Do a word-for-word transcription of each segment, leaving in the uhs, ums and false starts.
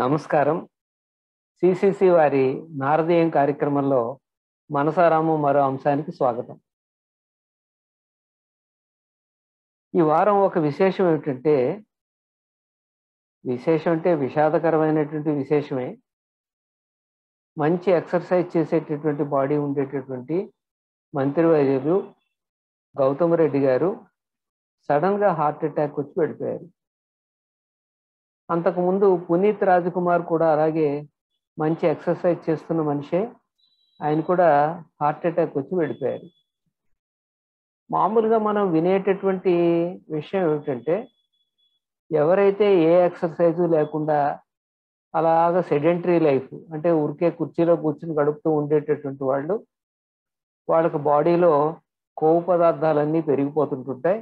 నమస్కారం. సిసిసి వారి నారదేయం కార్యక్రమంలో మనసారాము మరో అంశానికి స్వాగతం. ఈ వారం ఒక విశేషం ఏమిటంటే, విశేషం అంటే విషాదకరమైనటువంటి విశేషమే. మంచి ఎక్సర్సైజ్ చేసేటటువంటి బాడీ ఉండేటటువంటి మంత్రివర్యులు గౌతమ్ రెడ్డి గారు సడన్గా హార్ట్ అటాక్ వచ్చి వెళ్ళిపోయారు. అంతకుముందు పునీత్ రాజ్ కుమార్ కూడా అలాగే మంచి ఎక్సర్సైజ్ చేస్తున్న మనిషే, ఆయన కూడా హార్ట్ అటాక్ వచ్చి వెళ్ళిపోయారు. మామూలుగా మనం వినేటటువంటి విషయం ఏమిటంటే, ఎవరైతే ఏ ఎక్సర్సైజు లేకుండా అలాగ సెడెంటరీ లైఫ్, అంటే ఊరికే కుర్చీలో కూర్చుని గడుపుతూ ఉండేటటువంటి వాళ్ళు, వాళ్ళకి బాడీలో కొవ్వు పదార్థాలన్నీ పెరిగిపోతుంటుంటాయి.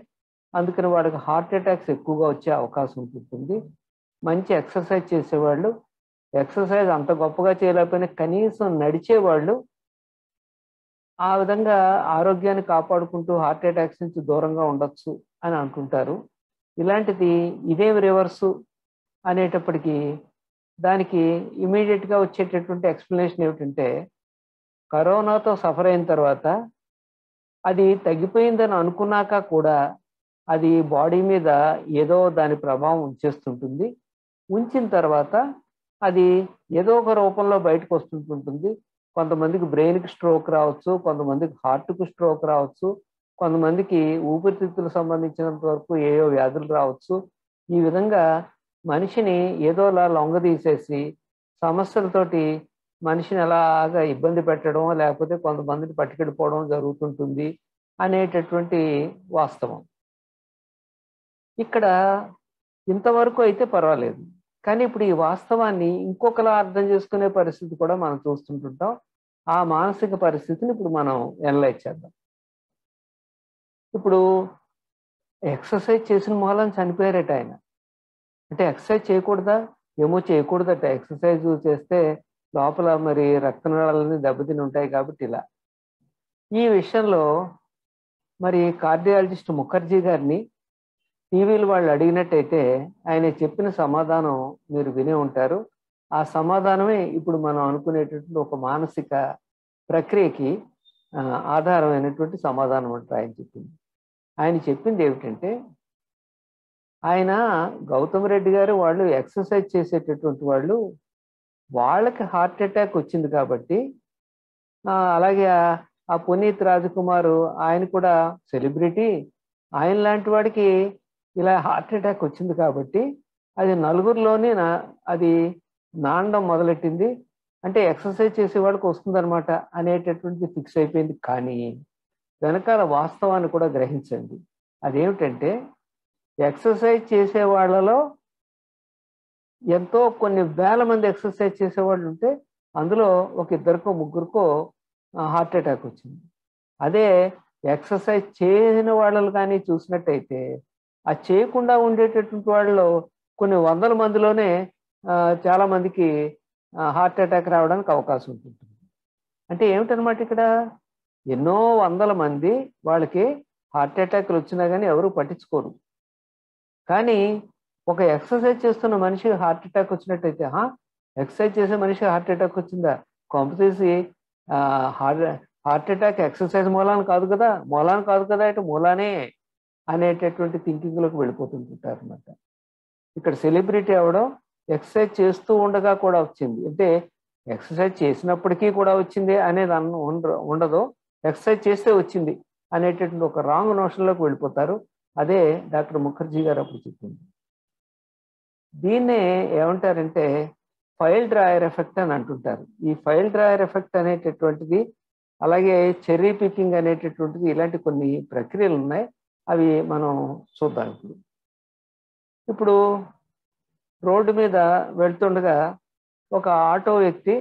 అందుకని వాళ్ళకి హార్ట్ అటాక్స్ ఎక్కువగా వచ్చే అవకాశం ఉంటుంది. మంచి ఎక్సర్సైజ్ చేసేవాళ్ళు, ఎక్సర్సైజ్ అంత గొప్పగా చేయలేకపోయినా కనీసం నడిచేవాళ్ళు, ఆ విధంగా ఆరోగ్యాన్ని కాపాడుకుంటూ హార్ట్ అటాక్స్ నుంచి దూరంగా ఉండొచ్చు అని అంటుంటారు. ఇలాంటిది ఇదేం రివర్సు అనేటప్పటికీ దానికి ఇమీడియట్గా వచ్చేటటువంటి ఎక్స్ప్లెనేషన్ ఏమిటంటే, కరోనాతో సఫర్ అయిన తర్వాత అది తగ్గిపోయిందని అనుకున్నాక కూడా అది బాడీ మీద ఏదో దాని ప్రభావం ఉంచేస్తుంటుంది. ఉంచిన తర్వాత అది ఏదో ఒక రూపంలో బయటకు వస్తుంటుంటుంది. కొంతమందికి బ్రెయిన్కి స్ట్రోక్ రావచ్చు, కొంతమందికి హార్ట్కు స్ట్రోక్ రావచ్చు, కొంతమందికి ఊపిరితిత్తులకు సంబంధించినంత వరకు ఏయో వ్యాధులు రావచ్చు. ఈ విధంగా మనిషిని ఏదోలా లొంగదీసేసి సమస్యలతోటి మనిషిని ఎలాగా ఇబ్బంది పెట్టడం, లేకపోతే కొంతమందిని పట్టుకెళ్ళిపోవడం జరుగుతుంటుంది అనేటటువంటి వాస్తవం. ఇక్కడ ఇంతవరకు అయితే పర్వాలేదు, కానీ ఇప్పుడు ఈ వాస్తవాన్ని ఇంకొకలా అర్థం చేసుకునే పరిస్థితి కూడా మనం చూస్తుంటుంటాం. ఆ మానసిక పరిస్థితిని ఇప్పుడు మనం ఎనలైజ్ చేద్దాం. ఇప్పుడు ఎక్సర్సైజ్ చేసిన మూలం చనిపోయారట ఆయన. అంటే ఎక్సర్సైజ్ చేయకూడదా? ఏమో చేయకూడదట. ఎక్సర్సైజ్ చేస్తే లోపల మరి రక్తనాళాలని దెబ్బతిని ఉంటాయి కాబట్టి ఇలా. ఈ విషయంలో మరి కార్డియాలజిస్ట్ ముఖర్జీ గారిని టీవీలు వాళ్ళు అడిగినట్టయితే ఆయన చెప్పిన సమాధానం మీరు వినే ఉంటారు. ఆ సమాధానమే ఇప్పుడు మనం అనుకునేటటువంటి ఒక మానసిక ప్రక్రియకి ఆధారమైనటువంటి సమాధానం అంట. ఆయన చెప్పింది ఆయన చెప్పింది ఏమిటంటే, ఆయన గౌతమ్ రెడ్డి గారు వాళ్ళు ఎక్సర్సైజ్ చేసేటటువంటి వాళ్ళు, వాళ్ళకి హార్ట్ అటాక్ వచ్చింది కాబట్టి, అలాగే ఆ పునీత్ రాజకుమార్ ఆయన కూడా సెలబ్రిటీ, ఆయన లాంటి వాడికి ఇలా హార్ట్ అటాక్ వచ్చింది కాబట్టి అది నలుగురిలోనే నా అది నాండం మొదలెట్టింది, అంటే ఎక్సర్సైజ్ చేసేవాడికి వస్తుందన్నమాట అనేటటువంటిది ఫిక్స్ అయిపోయింది. కానీ వెనకాల వాస్తవాన్ని కూడా గ్రహించండి. అదేమిటంటే, ఎక్సర్సైజ్ చేసేవాళ్ళలో ఎంతో కొన్ని వేల మంది ఎక్సర్సైజ్ చేసేవాళ్ళు ఉంటే అందులో ఒక ఇద్దరికో ముగ్గురికో హార్ట్ అటాక్ వచ్చింది. అదే ఎక్సర్సైజ్ చేయని వాళ్ళు కానీ చూసినట్టయితే ఆ చేయకుండా ఉండేటటువంటి వాళ్ళలో కొన్ని వందల మందిలోనే చాలామందికి హార్ట్ అటాక్ రావడానికి అవకాశం ఉంటుంది. అంటే ఏమిటనమాట, ఇక్కడ ఎన్నో వందల మంది వాళ్ళకి హార్ట్ అటాక్లు వచ్చినా కానీ ఎవరు పట్టించుకోరు. కానీ ఒక ఎక్సర్సైజ్ చేస్తున్న మనిషికి హార్ట్ అటాక్ వచ్చినట్టయితే, ఎక్సర్సైజ్ చేసే మనిషికి హార్ట్ అటాక్ వచ్చిందా? కాంపిటీసి హార్ట్ హార్ట్ అటాక్ ఎక్సర్సైజ్ మూలాన్ని కాదు కదా, మూలాన్ని కాదు కదా అంటే మూలానే అనేటటువంటి థింకింగ్లోకి వెళ్ళిపోతుంటుంటారు అనమాట. ఇక్కడ సెలబ్రిటీ అవ్వడం ఎక్సర్సైజ్ చేస్తూ ఉండగా కూడా వచ్చింది, అంటే ఎక్సర్సైజ్ చేసినప్పటికీ కూడా వచ్చింది అనేది అన్న ఉండదు, ఎక్సర్సైజ్ చేస్తే వచ్చింది అనేటటువంటి ఒక రాంగ్ నోషన్లోకి వెళ్ళిపోతారు. అదే డాక్టర్ ముఖర్జీ గారు అప్పుడు చెప్పింది. దీన్నే ఏమంటారంటే ఫైల్ డ్రాయర్ ఎఫెక్ట్ అని అంటుంటారు. ఈ ఫైల్ డ్రాయర్ ఎఫెక్ట్ అనేటటువంటిది, అలాగే చెర్రీ పికింగ్ అనేటటువంటిది, ఇలాంటి కొన్ని ప్రక్రియలు ఉన్నాయి, అవి మనం చూద్దాం. ఇప్పుడు ఇప్పుడు రోడ్డు మీద వెళ్తుండగా ఒక ఆటో వ్యక్తి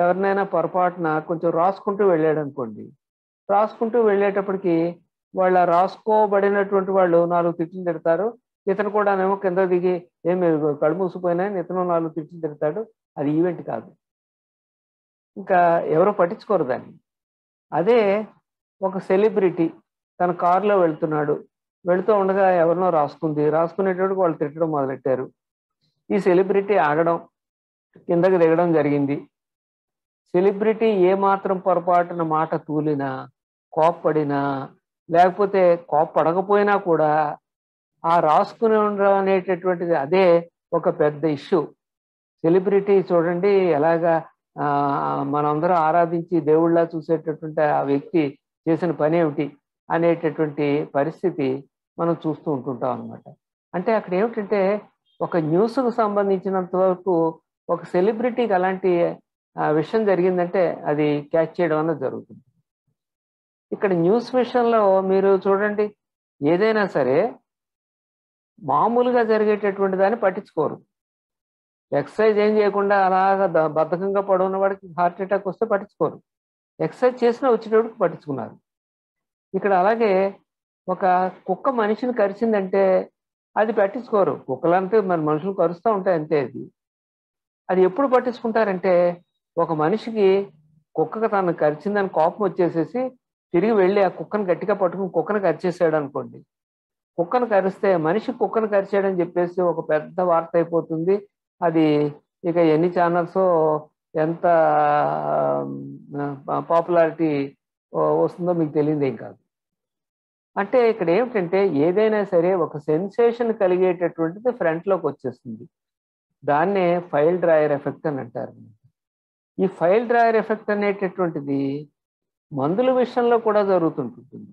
ఎవరినైనా పొరపాటున కొంచెం రాసుకుంటూ వెళ్ళాడు అనుకోండి. రాసుకుంటూ వెళ్ళేటప్పటికి వాళ్ళ రాసుకోబడినటువంటి వాళ్ళు నాలుగు తిట్లు తిడతారు, ఇతను కూడానేమో కింద దిగి ఏమి కళ్ళు మూసిపోయినాయని ఇతను నాలుగు తిట్లు తిడతాడు. అది ఈవెంట్ కాదు, ఇంకా ఎవరో పట్టించుకోరు దాన్ని. అదే ఒక సెలబ్రిటీ తన కారులో వెళ్తున్నాడు, వెళుతూ ఉండగా ఎవరినో రాసుకుంది, రాసుకునేటప్పుడు వాళ్ళు తిట్టడం మొదలెట్టారు. ఈ సెలబ్రిటీ ఆగడం, కిందకి దిగడం జరిగింది. సెలబ్రిటీ ఏమాత్రం పొరపాటున మాట తూలినా, కోప్పడినా, లేకపోతే కోప్పడకపోయినా కూడా ఆ రాసుకుని ఉండడం అనేటటువంటిది అదే ఒక పెద్ద ఇష్యూ. సెలబ్రిటీ చూడండి ఎలాగా మనందరం ఆరాధించి దేవుళ్ళ చూసేటటువంటి ఆ వ్యక్తి చేసిన పని ఏమిటి అనేటటువంటి పరిస్థితి మనం చూస్తూ ఉంటుంటాం అన్నమాట. అంటే అక్కడ ఏమిటంటే ఒక న్యూస్కు సంబంధించినంత వరకు ఒక సెలబ్రిటీకి అలాంటి విషయం జరిగిందంటే అది క్యాచ్ చేయడం అనేది జరుగుతుంది. ఇక్కడ న్యూస్ విషయంలో మీరు చూడండి ఏదైనా సరే మామూలుగా జరిగేటటువంటి దాన్ని పట్టించుకోరు. ఎక్సర్సైజ్ ఏం చేయకుండా అలాగ బద్ధకంగా పడున్న వాడికి హార్ట్ అటాక్ వస్తే పట్టించుకోరు, ఎక్సర్సైజ్ చేసినా వచ్చేటప్పటికి పట్టించుకున్నారు. ఇక్కడ అలాగే ఒక కుక్క మనిషిని కరిచిందంటే అది పట్టించుకోరు. కుక్కలంటే మన మనుషులు కరుస్తూ ఉంటాయి అంతే. అది అది ఎప్పుడు పట్టించుకుంటారంటే ఒక మనిషికి కుక్కకు తను కరిచిందని కోపం వచ్చేసేసి తిరిగి వెళ్ళి ఆ కుక్కను గట్టిగా పట్టుకుని కుక్కను కరిచేసాడు అనుకోండి, కుక్కను కరిస్తే మనిషి కుక్కను కరిచేయడని చెప్పేసి ఒక పెద్ద వార్త అయిపోతుంది. అది ఇక ఎన్ని ఛానల్స్ ఎంత పాపులారిటీ వస్తుందో మీకు తెలియదు ఏం కాదు. అంటే ఇక్కడ ఏమిటంటే ఏదైనా సరే ఒక సెన్సేషన్ కలిగేటటువంటిది ఫ్రంట్లోకి వచ్చేస్తుంది. దాన్నే ఫైల్ డ్రాయర్ ఎఫెక్ట్ అని అంటారు. ఈ ఫైల్ డ్రాయర్ ఎఫెక్ట్ అనేటటువంటిది మందుల విషయంలో కూడా జరుగుతుంటుంది.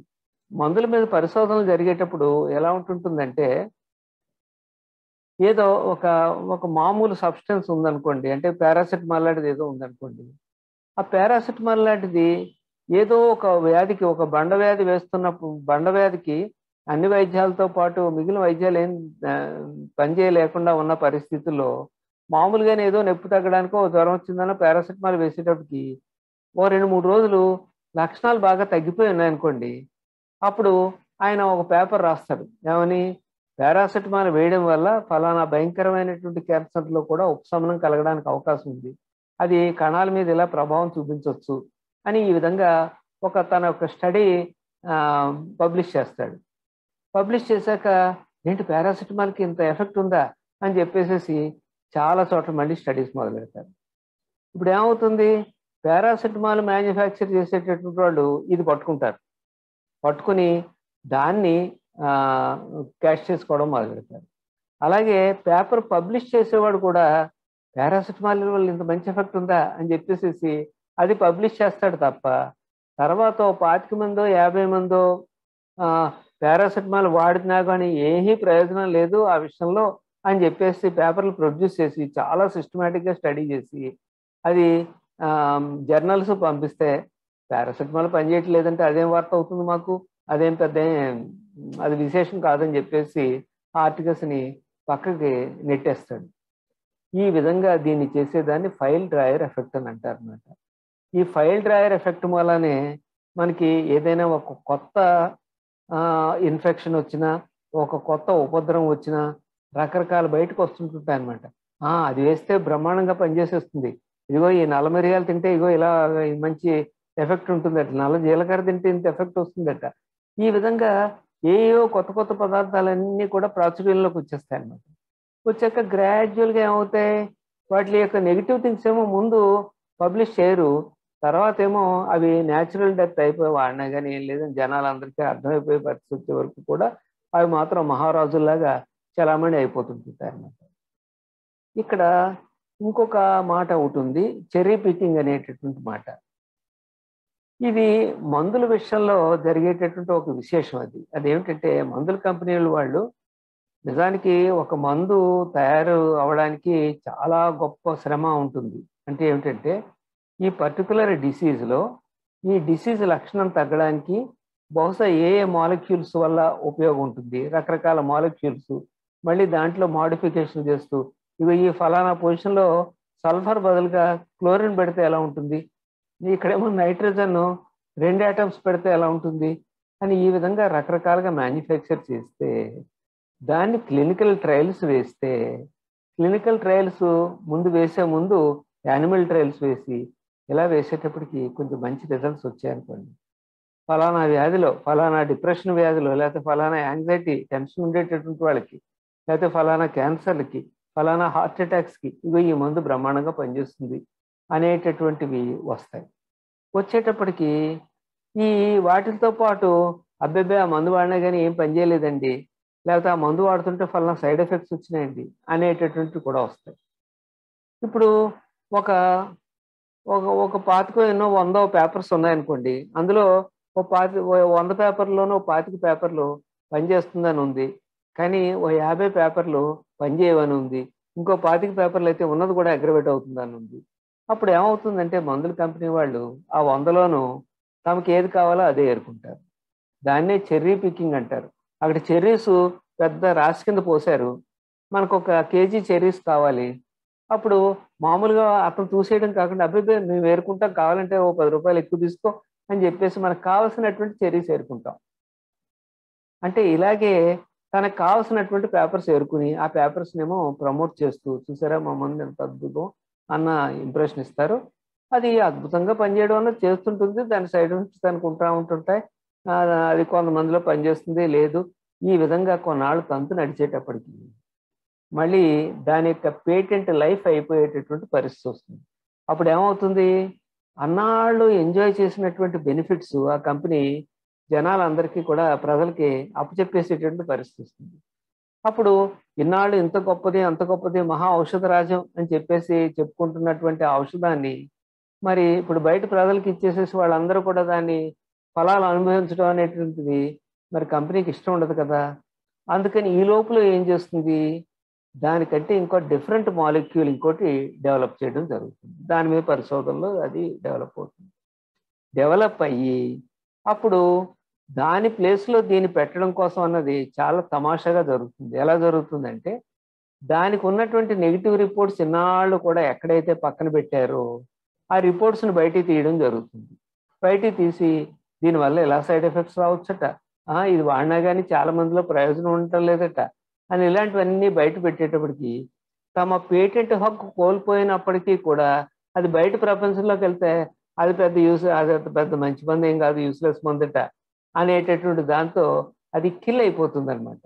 మందుల మీద పరిశోధనలు జరిగేటప్పుడు ఎలా ఉంటుంటుందంటే ఏదో ఒక ఒక మామూలు సబ్స్టెన్స్ ఉందనుకోండి, అంటే పారాసెటమాల్ లాంటిది ఏదో ఉందనుకోండి, ఆ పారాసెటమాల్ లాంటిది ఏదో ఒక వ్యాధికి ఒక బండ వ్యాధి వేస్తున్నప్పుడు బండ వ్యాధికి అన్ని వైద్యాలతో పాటు మిగిలిన వైద్యాలు ఏం పనిచేయలేకుండా ఉన్న పరిస్థితుల్లో మామూలుగానే ఏదో నొప్పి తగ్గడానికో జ్వరం వచ్చిందనో పారాసెటమాల్ వేసేటప్పటికి ఓ రెండు మూడు రోజులు లక్షణాలు బాగా తగ్గిపోయి ఉన్నాయనుకోండి, అప్పుడు ఆయన ఒక పేపర్ రాస్తాడు, ఏమని పారాసెటమాల్ వేయడం వల్ల ఫలానా భయంకరమైనటువంటి క్యాన్సర్లో కూడా ఉపశమనం కలగడానికి అవకాశం ఉంది, అది కణాల మీద ఇలా ప్రభావం చూపించవచ్చు అని ఈ విధంగా ఒక తన ఒక స్టడీ పబ్లిష్ చేస్తాడు. పబ్లిష్ చేశాక ఏంటి పారాసెటమాల్కి ఇంత ఎఫెక్ట్ ఉందా అని చెప్పేసేసి చాలా చోట్ల మళ్ళీ స్టడీస్ మొదలు పెడతారు. ఇప్పుడు ఏమవుతుంది, పారాసెటమాల్ మ్యానుఫ్యాక్చర్ చేసేటటువంటి వాళ్ళు ఇది పట్టుకుంటారు, పట్టుకుని దాన్ని క్యాష్ చేసుకోవడం మొదలు పెడతారు. అలాగే పేపర్ పబ్లిష్ చేసేవాడు కూడా పారాసెటమాల్ వల్ల ఇంత మంచి ఎఫెక్ట్ ఉందా అని చెప్పేసి అది పబ్లిష్ చేస్తాడు తప్ప తర్వాత పాతిక మందో యాభై మందో పారాసెటమాల్ వాడినా కానీ ఏమీ ప్రయోజనం లేదు ఆ విషయంలో అని చెప్పేసి పేపర్లు ప్రొడ్యూస్ చేసి చాలా సిస్టమేటిక్గా స్టడీ చేసి అది జర్నల్స్ పంపిస్తే పారాసెటమాల్ పనిచేయట్లేదంటే అదేం వార్త అవుతుంది మాకు, అదేం పెద్ద అది విశేషం కాదని చెప్పేసి ఆర్టికల్స్ని పక్కకి నెట్టేస్తాడు. ఈ విధంగా దీన్ని చేసేదాన్ని ఫైల్ డ్రాయర్ ఎఫెక్ట్ అని అంటారు అన్నమాట. ఈ ఫైల్ డ్రాయర్ ఎఫెక్ట్ వల్లనే మనకి ఏదైనా ఒక కొత్త ఇన్ఫెక్షన్ వచ్చినా ఒక కొత్త ఉపద్రవం వచ్చినా రకరకాల బయటకు వస్తుంటుంటాయి అన్నమాట. అది వేస్తే బ్రహ్మాండంగా పనిచేసేస్తుంది, ఇదిగో ఈ నల్ల మిరియాలు తింటే ఇదిగో ఇలా మంచి ఎఫెక్ట్ ఉంటుందట, నల్ల జీలకర్ర తింటే ఇంత ఎఫెక్ట్ వస్తుందట, ఈ విధంగా ఏవో కొత్త కొత్త పదార్థాలన్నీ కూడా ప్రాచుర్యంలోకి వచ్చేస్తాయి అన్నమాట. వచ్చాక గ్రాడ్యువల్గా ఏమవుతాయి, వాటి యొక్క నెగిటివ్ థింగ్స్ ఏమో ముందు పబ్లిష్ చేయరు, తర్వాత ఏమో అవి న్యాచురల్ డెత్ అయిపోయి వాడినా కానీ ఏం లేదని జనాలందరికీ అర్థమైపోయే పరిస్థితి వచ్చే వరకు కూడా అవి మాత్రం మహారాజుల్లాగా చలామణి అయిపోతుంటాయి అన్నమాట. ఇక్కడ ఇంకొక మాట ఒకటి ఉంది, చెర్రీ పికింగ్ అనేటటువంటి మాట. ఇది మందుల విషయంలో జరిగేటటువంటి ఒక విశేషం. అది అదేమిటంటే మందుల కంపెనీల వాళ్ళు నిజానికి ఒక మందు తయారు అవడానికి చాలా గొప్ప శ్రమ ఉంటుంది. అంటే ఏమిటంటే ఈ పర్టికులర్ డిసీజ్లో ఈ డిసీజ్ లక్షణం తగ్గడానికి బహుశా ఏ ఏ మాలిక్యూల్స్ వల్ల ఉపయోగం ఉంటుంది, రకరకాల మాలిక్యూల్స్ మళ్ళీ దాంట్లో మాడిఫికేషన్ చేస్తూ ఇవి ఈ ఫలానా పొజిషన్లో సల్ఫర్ బదులుగా క్లోరిన్ పెడితే ఎలా ఉంటుంది, ఇక్కడేమో నైట్రోజన్ రెండు ఐటమ్స్ పెడితే ఎలా ఉంటుంది అని ఈ విధంగా రకరకాలుగా మ్యానుఫ్యాక్చర్ చేస్తే దాన్ని క్లినికల్ ట్రయల్స్ వేస్తే క్లినికల్ ట్రయల్స్ ముందు వేసే ముందు యానిమల్ ట్రయల్స్ వేసి ఇలా వేసేటప్పటికి కొంచెం మంచి రిజల్ట్స్ వచ్చాయనుకోండి, ఫలానా వ్యాధిలో ఫలానా డిప్రెషన్ వ్యాధిలో లేకపోతే ఫలానా యాంగ్జైటీ టెన్షన్ ఉండేటటువంటి వాళ్ళకి లేకపోతే ఫలానా క్యాన్సర్లకి ఫలానా హార్ట్ అటాక్స్కి ఇగో ఈ మందు బ్రహ్మాండంగా పనిచేస్తుంది అనేటటువంటివి వస్తాయి. వచ్చేటప్పటికి ఈ వాటితో పాటు అబ్బాయి ఆ మందు వాడినా కానీ ఏం పనిచేయలేదండి, లేకపోతే ఆ మందు వాడుతుంటే ఫలానా సైడ్ ఎఫెక్ట్స్ వచ్చినాయండి అనేటటువంటివి కూడా వస్తాయి. ఇప్పుడు ఒక ఒక ఒక పాతికో ఎన్నో వందో పేపర్స్ ఉన్నాయనుకోండి, అందులో ఓ పాతి వంద పేపర్లోనూ పాతిక పేపర్లు పనిచేస్తుందని ఉంది, కానీ ఓ యాభై పేపర్లు పనిచేయవని ఉంది, ఇంకో పాతిక పేపర్లు అయితే ఉన్నది కూడా అగ్రవేట్ అవుతుందని ఉంది. అప్పుడు ఏమవుతుందంటే మందుల కంపెనీ వాళ్ళు ఆ వందలోనూ తమకు ఏది కావాలో అదే ఏరుకుంటారు. దాన్నే చెర్రీ పికింగ్ అంటారు. అక్కడ చెర్రీస్ పెద్ద రాసి కింద పోసారు, మనకు ఒక కేజీ చెర్రీస్ కావాలి. అప్పుడు మామూలుగా అతను చూసేయడం కాకుండా అబ్బాయి మేము ఏరుకుంటాం, కావాలంటే ఓ పది రూపాయలు ఎక్కువ తీసుకో అని చెప్పేసి మనకు కావాల్సినటువంటి చెర్రీస్ ఏరుకుంటాం. అంటే ఇలాగే తనకు కావాల్సినటువంటి పేపర్స్ ఏరుకుని ఆ పేపర్స్నేమో ప్రమోట్ చేస్తూ, చూసారా మా మంది ఎంత అద్భుతం అన్న ఇంప్రెషన్ ఇస్తారు. అది అద్భుతంగా పనిచేయడం అన్నది చేస్తుంటుంది, దాని సైడ్ నుంచి దానికి ఉంటా ఉంటుంటాయి, అది కొంతమందిలో పనిచేస్తుంది లేదు. ఈ విధంగా కొన్నాళ్ళు తంతు నడిచేటప్పటికి మళ్ళీ దాని యొక్క పేటెంట్ లైఫ్ అయిపోయేటటువంటి పరిస్థితి వస్తుంది. అప్పుడు ఏమవుతుంది, అన్నాళ్ళు ఎంజాయ్ చేసినటువంటి బెనిఫిట్స్ ఆ కంపెనీ జనాలందరికీ కూడా ప్రజలకి అప్పచెప్పేసేటువంటి పరిస్థితి వస్తుంది. అప్పుడు ఇన్నాళ్ళు ఇంత గొప్పది అంత గొప్పది మహా ఔషధ రాజ్యం అని చెప్పేసి చెప్పుకుంటున్నటువంటి ఆ ఔషధాన్ని మరి ఇప్పుడు బయట ప్రజలకు ఇచ్చేసేసి వాళ్ళందరూ కూడా దాన్ని ఫలాలు అనుభవించడం అనేటువంటిది మరి కంపెనీకి ఇష్టం ఉండదు కదా. అందుకని ఈ లోపల ఏం చేస్తుంది, దానికంటే ఇంకో డిఫరెంట్ మాలిక్యూల్ ఇంకోటి డెవలప్ చేయడం జరుగుతుంది. దాని మీద పరిశోధనలో అది డెవలప్ అవుతుంది. డెవలప్ అయ్యి అప్పుడు దాని ప్లేస్లో దీన్ని పెట్టడం కోసం అన్నది చాలా తమాషాగా జరుగుతుంది. ఎలా జరుగుతుందంటే దానికి ఉన్నటువంటి నెగిటివ్ రిపోర్ట్స్ ఇన్నాళ్ళు కూడా ఎక్కడైతే పక్కన పెట్టారో ఆ రిపోర్ట్స్ని బయటికి తీయడం జరుగుతుంది. బయటికి తీసి దీనివల్ల ఎలా సైడ్ ఎఫెక్ట్స్ రావచ్చట, ఇది వాడినా కానీ చాలా మందిలో ప్రయోజనం ఉండటం లేదట అని ఇలాంటివన్నీ బయట పెట్టేటప్పటికి తమ పేటెంట్ హక్కు కోల్పోయినప్పటికీ కూడా అది బయట ప్రపంచంలోకి వెళ్తే అది పెద్ద యూస్ అది పెద్ద మంచి మంది ఏం కాదు, యూస్లెస్ మందట అనేటటువంటి దాంతో అది కిల్ అయిపోతుంది అనమాట.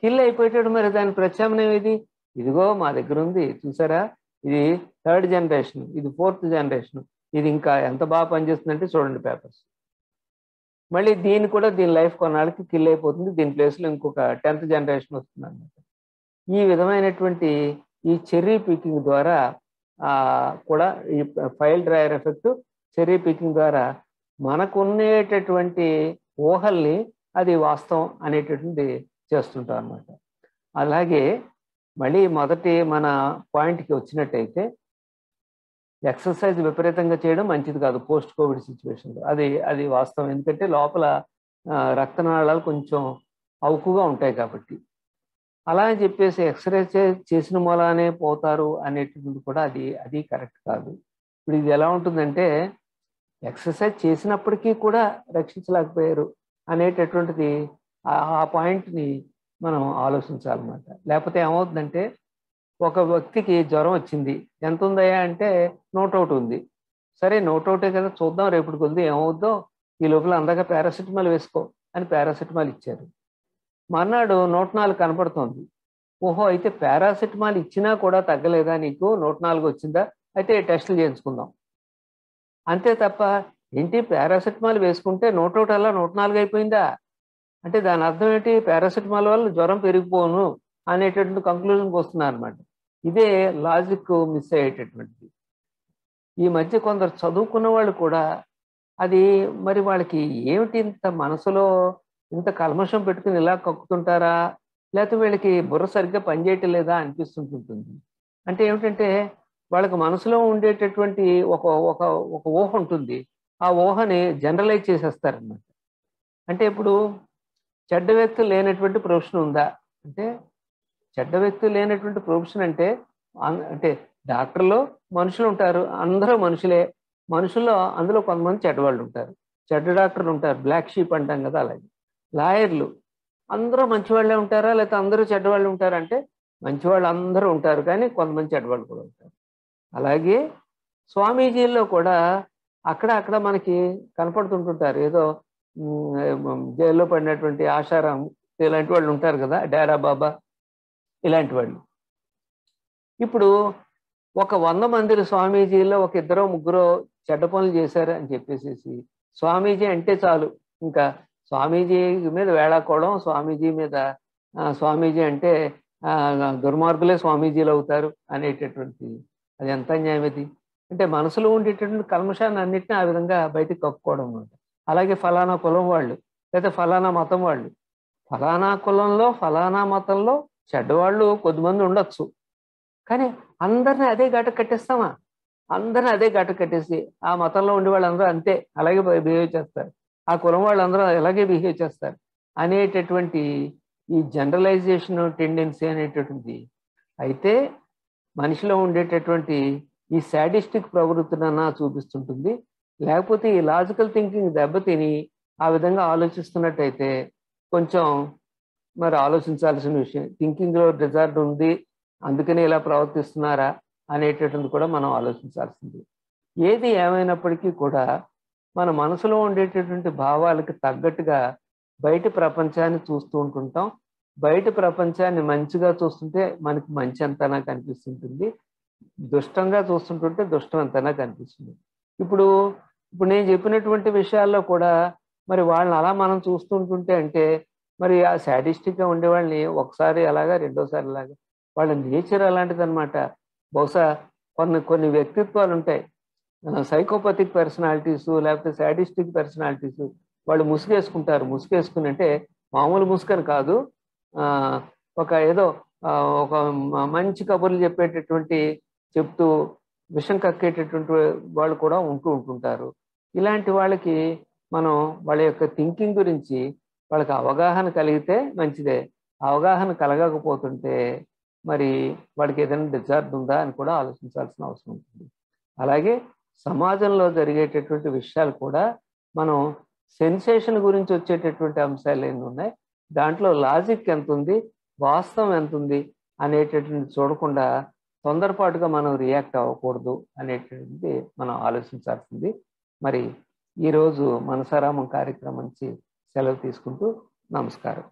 కిల్ అయిపోయేటప్పుడు మరి దాని ప్రత్యామ్నాయం ఇది, ఇదిగో మా దగ్గర ఉంది చూసారా, ఇది థర్డ్ జనరేషన్, ఇది ఫోర్త్ జనరేషన్, ఇది ఇంకా ఎంత బాగా పనిచేస్తుందంటే చూడండి పేపర్స్. మళ్ళీ దీన్ని కూడా దీని లైఫ్ కొన్నాళ్ళకి కిల్ అయిపోతుంది, దీని ప్లేస్లో ఇంకొక టెన్త్ జనరేషన్ వస్తుంది అనమాట. ఈ విధమైనటువంటి ఈ చెర్రీ పికింగ్ ద్వారా కూడా ఈ file drawer effect cherry picking ద్వారా మనకున్నేటటువంటి ఊహల్ని అది వాస్తవం అనేటటువంటి చేస్తుంటాం అనమాట. అలాగే మళ్ళీ మొదటి మన పాయింట్కి వచ్చినట్టయితే ఎక్సర్సైజ్ విపరీతంగా చేయడం మంచిది కాదు పోస్ట్ కోవిడ్ సిచ్యువేషన్లో, అది అది వాస్తవం. ఎందుకంటే లోపల రక్తనాళాలు కొంచెం అవుకుగా ఉంటాయి కాబట్టి అలా అని చెప్పేసి ఎక్సర్సైజ్ చేసిన మూలానే పోతారు అనేటువంటిది కూడా అది అది కరెక్ట్ కాదు. ఇప్పుడు ఇది ఎలా ఉంటుందంటే ఎక్సర్సైజ్ చేసినప్పటికీ కూడా రక్షించలేకపోయారు అనేటటువంటిది ఆ పాయింట్ని మనం ఆలోచించాలన్నమాట. లేకపోతే ఏమవుతుందంటే ఒక వ్యక్తికి జ్వరం వచ్చింది, ఎంత ఉందయ్యా అంటే నోటౌట్ ఉంది, సరే నోటౌటే కదా చూద్దాం రేపటి కొద్ది ఏమవుద్దో ఈ లోపల అందాక పారాసిటమాల్ వేసుకో అని పారాసిటమాల్ ఇచ్చారు. మర్నాడు నూట నాలుగు కనపడుతుంది, ఓహో అయితే పారాసిటమాల్ ఇచ్చినా కూడా తగ్గలేదా నీకు, నూట నాలుగు వచ్చిందా అయితే టెస్టులు చేయించుకుందాం అంతే తప్ప ఏంటి పారాసిటమాల్ వేసుకుంటే నోటౌట్ అలా నూట నాలుగు అయిపోయిందా అంటే దాని అర్థం ఏంటి, పారాసిటమాల్ వల్ల జ్వరం పెరిగిపోను అనేటటువంటి కంక్లూజన్కి వస్తున్నారు అనమాట. ఇదే లాజిక్ మిస్ అయ్యేటటువంటిది. ఈ మధ్య కొందరు చదువుకున్న వాళ్ళు కూడా అది మరి వాళ్ళకి ఏమిటి ఇంత మనసులో ఇంత కల్మషం పెట్టుకుని ఇలా కక్కుతుంటారా, లేకపోతే వీళ్ళకి బుర్ర సరిగ్గా పనిచేయటం లేదా అనిపిస్తుంటుంటుంది. అంటే ఏమిటంటే వాళ్ళకి మనసులో ఉండేటటువంటి ఒక ఒక ఒక ఊహ ఉంటుంది, ఆ ఊహని జనరలైజ్ చేసేస్తారనమాట. అంటే ఇప్పుడు చెడ్డ వ్యక్తులు లేనటువంటి ప్రొఫెషన్ ఉందా అంటే చెడ్డ వ్యక్తులు లేనటువంటి ప్రొఫెషన్ అంటే అంటే డాక్టర్లు మనుషులు ఉంటారు, అందరూ మనుషులే, మనుషుల్లో అందులో కొంతమంది చెడ్డవాళ్ళు ఉంటారు, చెడ్డ డాక్టర్లు ఉంటారు, బ్లాక్ షీప్ అంటాం కదా. అలాగే లాయర్లు అందరూ మంచివాళ్ళే ఉంటారా లేకపోతే అందరూ చెడ్డవాళ్ళు ఉంటారంటే మంచివాళ్ళు అందరూ ఉంటారు కానీ కొంతమంది చెడ్డవాళ్ళు కూడా ఉంటారు. అలాగే స్వామీజీల్లో కూడా అక్కడ అక్కడ మనకి కనపడుతుంటుంటారు, ఏదో జైల్లో పడినటువంటి ఆశారాం ఇలాంటి వాళ్ళు ఉంటారు కదా, డారా బాబా ఇలాంటి వాళ్ళు. ఇప్పుడు ఒక వంద మందిర స్వామీజీలో ఒక ఇద్దరు ముగ్గురు చెడ్డ పనులు చేశారు అని చెప్పేసేసి స్వామీజీ అంటే చాలు ఇంకా స్వామీజీ మీద వేళాకోవడం, స్వామీజీ మీద స్వామీజీ అంటే దుర్మార్గులే స్వామీజీలు అవుతారు అనేటటువంటి అది ఎంత అన్యాయం. అది అంటే మనసులో ఉండేటటువంటి కల్మషాన్ని అన్నింటినీ ఆ విధంగా బయటకు కప్పుకోవడం అనమాట. అలాగే ఫలానా కులం వాళ్ళు లేదా ఫలానా మతం వాళ్ళు, ఫలానా కులంలో ఫలానా మతంలో చెడ్డవాళ్ళు కొద్దిమంది ఉండొచ్చు, కానీ అందరిని అదే గట కట్టేస్తామా? అందరిని అదే గట కట్టేసి ఆ మతంలో ఉండే వాళ్ళందరూ అంతే అలాగే బిహేవ్ చేస్తారు, ఆ కులం వాళ్ళందరూ ఇలాగే బిహేవ్ చేస్తారు అనేటటువంటి ఈ జనరలైజేషన్ టెండెన్సీ అనేటటువంటిది అయితే మనిషిలో ఉండేటటువంటి ఈ శాడిస్టిక్ ప్రవృత్తినన్నా చూపిస్తుంటుంది. లేకపోతే ఈ లాజికల్ థింకింగ్ దెబ్బతిని ఆ విధంగా ఆలోచిస్తున్నట్టయితే కొంచెం మరి ఆలోచించాల్సిన విషయం, థింకింగ్లో డిజార్డ్ ఉంది అందుకని ఇలా ప్రవర్తిస్తున్నారా అనేటటువంటి కూడా మనం ఆలోచించాల్సింది. ఏది ఏమైనప్పటికీ కూడా మన మనసులో ఉండేటటువంటి భావాలకు తగ్గట్టుగా బయట ప్రపంచాన్ని చూస్తూ ఉంటుంటాం. బయట ప్రపంచాన్ని మంచిగా చూస్తుంటే మనకి మంచి అంతనా కనిపిస్తుంటుంది, దుష్టంగా చూస్తుంటుంటే దుష్టం అంతనా కనిపిస్తుంది. ఇప్పుడు ఇప్పుడు నేను చెప్పినటువంటి విషయాల్లో కూడా మరి వాళ్ళని అలా మనం చూస్తుంటుంటే అంటే మరి ఆ శాడిస్టిక్గా ఉండేవాళ్ళని ఒకసారి అలాగా రెండోసారి అలాగా వాళ్ళ నేచర్ అలాంటిది అనమాట. బహుశా కొన్ని కొన్ని వ్యక్తిత్వాలు ఉంటాయి, సైకోపతిక్ పర్సనాలిటీసు లేకపోతే శాడిస్టిక్ పర్సనాలిటీసు, వాళ్ళు ముసుగేసుకుంటారు. ముసుగేసుకుని అంటే మామూలు ముసుగని కాదు, ఒక ఏదో ఒక మంచి కబుర్లు చెప్పేటటువంటి చెప్తూ విషం కక్కేటటువంటి వాళ్ళు కూడా ఉంటూ ఉంటుంటారు. ఇలాంటి వాళ్ళకి మనం వాళ్ళ యొక్క థింకింగ్ గురించి వాళ్ళకి అవగాహన కలిగితే మంచిదే, అవగాహన కలగకపోతుంటే మరి వాళ్ళకి ఏదైనా డిజార్డ్ ఉందా అని కూడా ఆలోచించాల్సిన అవసరం ఉంటుంది. అలాగే సమాజంలో జరిగేటటువంటి విషయాలు కూడా మనం సెన్సేషన్ గురించి వచ్చేటటువంటి అంశాలు ఎన్ని ఉన్నాయి, దాంట్లో లాజిక్ ఎంత ఉంది, వాస్తవం ఎంత ఉంది అనేటటువంటి చూడకుండా తొందరపాటుగా మనం రియాక్ట్ అవ్వకూడదు అనేటటువంటిది మనం ఆలోచించాల్సింది. మరి ఈరోజు మనసారామం కార్యక్రమం నుంచి సెలవు తీసుకుంటూ నమస్కారం.